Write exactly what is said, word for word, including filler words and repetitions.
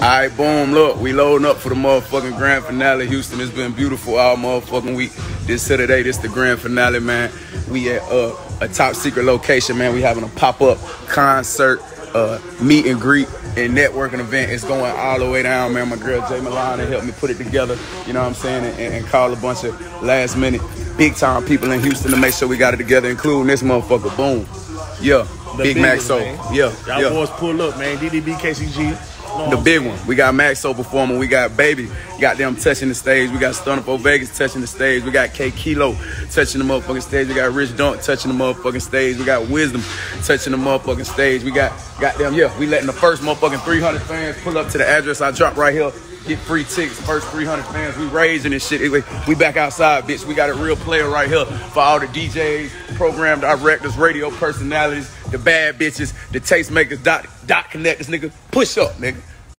All right, boom, look, we loading up for the motherfucking grand finale, Houston. It's been beautiful all motherfucking week. This Saturday, this the grand finale, man. We at uh, a top secret location, man. We having a pop-up concert, uh, meet and greet, and networking event. It's going all the way down, man. My girl, Jay Milani, helped me put it together, you know what I'm saying, and, and call a bunch of last-minute, big-time people in Houston to make sure we got it together, including this motherfucker. Boom. Yeah, the Big Maxo. Yeah, y'all yeah. boys pull up, man. D D B K C G. The big one. We got Maxo performing. We got Baby. Got them touching the stage. We got Stunna for Vegas touching the stage. We got K Kilo touching the motherfucking stage. We got Rich Dunk touching the motherfucking stage. We got Wisdom touching the motherfucking stage. We got goddamn yeah. We letting the first motherfucking three hundred fans pull up to the address I dropped right here. Get free tickets. First three hundred fans. We raising this shit. We back outside, bitch. We got a real player right here for all the D Js, program directors, radio personalities, the bad bitches, the tastemakers, dot dot connectors, nigga. Push up, nigga.